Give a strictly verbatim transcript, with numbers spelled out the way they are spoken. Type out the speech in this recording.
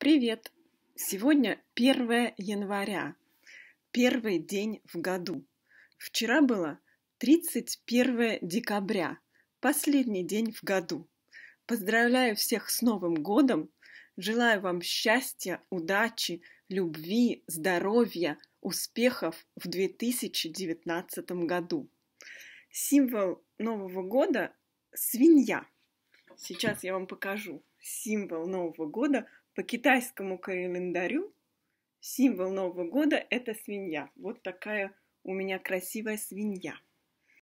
Привет! Сегодня первое января, первый день в году. Вчера было тридцать первое декабря, последний день в году. Поздравляю всех с Новым годом! Желаю вам счастья, удачи, любви, здоровья, успехов в две тысячи девятнадцатом году. Символ Нового года – свинья. Сейчас я вам покажу символ Нового года. По китайскому календарю символ Нового года – это свинья. Вот такая у меня красивая свинья.